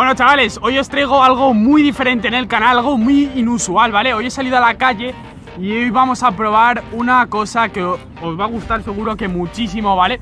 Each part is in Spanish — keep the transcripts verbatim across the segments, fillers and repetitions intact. Bueno, chavales, hoy os traigo algo muy diferente en el canal, algo muy inusual, ¿vale? Hoy he salido a la calle y hoy vamos a probar una cosa que os va a gustar seguro que muchísimo, ¿vale?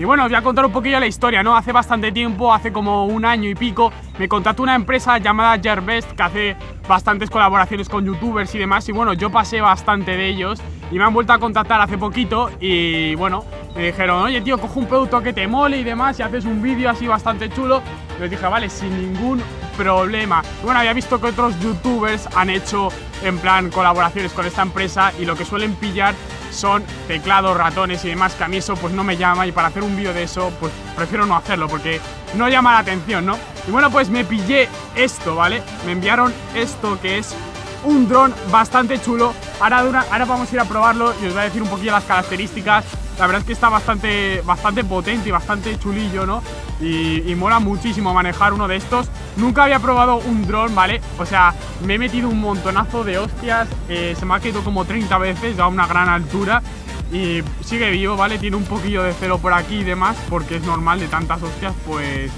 Y bueno, os voy a contar un poquillo la historia, ¿no? Hace bastante tiempo, hace como un año y pico, me contactó una empresa llamada Gearbest, que hace bastantes colaboraciones con youtubers y demás. Y bueno, yo pasé bastante de ellos y me han vuelto a contactar hace poquito y bueno, me dijeron, oye tío, coge un producto que te mole y demás y haces un vídeo así bastante chulo. Les dije, vale, sin ningún problema. Bueno, había visto que otros youtubers han hecho en plan colaboraciones con esta empresa y lo que suelen pillar son teclados, ratones y demás, que a mí eso pues no me llama, y para hacer un vídeo de eso pues prefiero no hacerlo porque no llama la atención, ¿no? Y bueno, pues me pillé esto, ¿vale? Me enviaron esto que es un dron bastante chulo. Ahora, una, ahora vamos a ir a probarlo y os voy a decir un poquillo las características. La verdad es que está bastante, bastante potente y bastante chulillo, ¿no? Y, y mola muchísimo manejar uno de estos. Nunca había probado un dron, ¿vale? O sea, me he metido un montonazo de hostias, eh, se me ha quedado como treinta veces a una gran altura. Y sigue vivo, ¿vale? Tiene un poquillo de celo por aquí y demás, porque es normal de tantas hostias, pues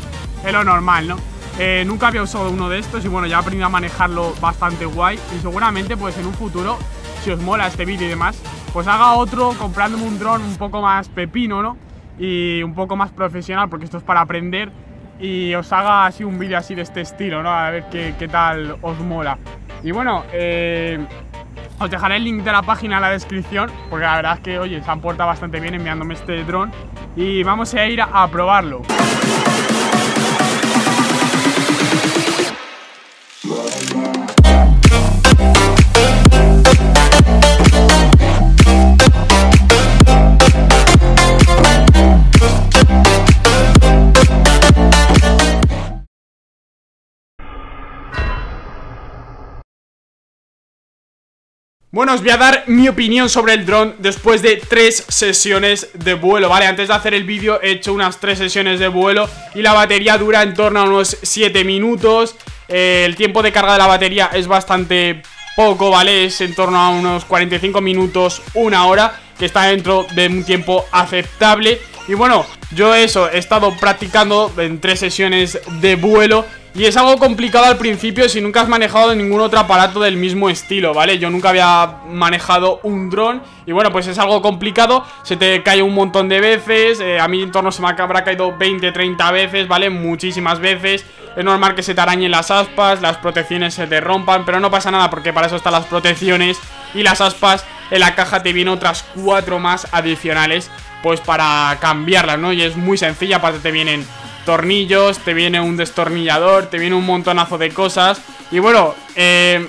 es lo normal, ¿no? Eh, nunca había usado uno de estos y bueno, ya he aprendido a manejarlo bastante guay. Y seguramente pues en un futuro, si os mola este vídeo y demás, pues haga otro comprándome un dron un poco más pepino, ¿no? Y un poco más profesional, porque esto es para aprender. Y os haga así un vídeo así de este estilo, ¿no? A ver qué, qué tal os mola. Y bueno, eh, os dejaré el link de la página en la descripción, porque la verdad es que, oye, se han portado bastante bien enviándome este dron. Y vamos a ir a probarlo. Bueno, os voy a dar mi opinión sobre el dron después de tres sesiones de vuelo, ¿vale? Antes de hacer el vídeo he hecho unas tres sesiones de vuelo y la batería dura en torno a unos siete minutos. eh, El tiempo de carga de la batería es bastante poco, ¿vale? Es en torno a unos cuarenta y cinco minutos, una hora, que está dentro de un tiempo aceptable. Y bueno, yo eso, he estado practicando en tres sesiones de vuelo. Y es algo complicado al principio si nunca has manejado ningún otro aparato del mismo estilo, ¿vale? Yo nunca había manejado un dron y bueno, pues es algo complicado. Se te cae un montón de veces, eh, a mí en torno se me habrá caído veinte, treinta veces, ¿vale? Muchísimas veces. Es normal que se te arañen las aspas, las protecciones se te rompan, pero no pasa nada porque para eso están las protecciones y las aspas. En la caja te vienen otras cuatro más adicionales, pues para cambiarlas, ¿no? Y es muy sencilla, aparte te vienen tornillos, te viene un destornillador, te viene un montonazo de cosas. Y bueno, eh,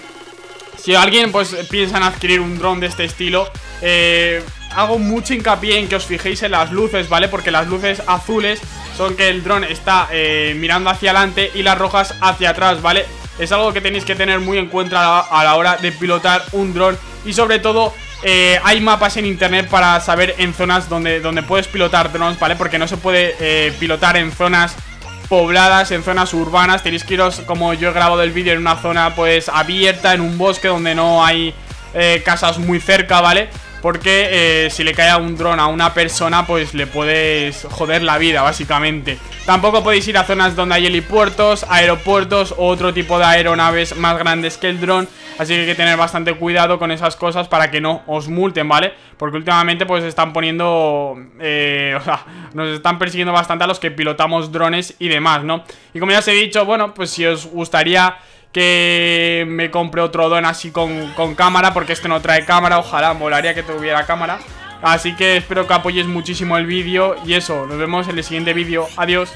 si alguien pues piensa en adquirir un dron de este estilo, eh, hago mucho hincapié en que os fijéis en las luces, ¿vale? Porque las luces azules son que el dron está eh, mirando hacia adelante y las rojas hacia atrás, ¿vale? Es algo que tenéis que tener muy en cuenta a la hora de pilotar un dron. Y sobre todo, Eh, hay mapas en internet para saber en zonas donde, donde puedes pilotar drones, ¿vale? Porque no se puede eh, pilotar en zonas pobladas, en zonas urbanas. Tenéis que iros, como yo he grabado el vídeo, en una zona pues abierta, en un bosque donde no hay eh, casas muy cerca, ¿vale? Porque eh, si le cae a un dron a una persona, pues le puedes joder la vida, básicamente. Tampoco podéis ir a zonas donde hay helipuertos, aeropuertos o otro tipo de aeronaves más grandes que el dron. Así que hay que tener bastante cuidado con esas cosas para que no os multen, ¿vale? Porque últimamente pues están poniendo... Eh, o sea, nos están persiguiendo bastante a los que pilotamos drones y demás, ¿no? Y como ya os he dicho, bueno, pues si os gustaría que me compre otro dron así con, con cámara, porque este no trae cámara, ojalá, molaría que tuviera cámara. Así que espero que apoyéis muchísimo el vídeo y eso, nos vemos en el siguiente vídeo. Adiós.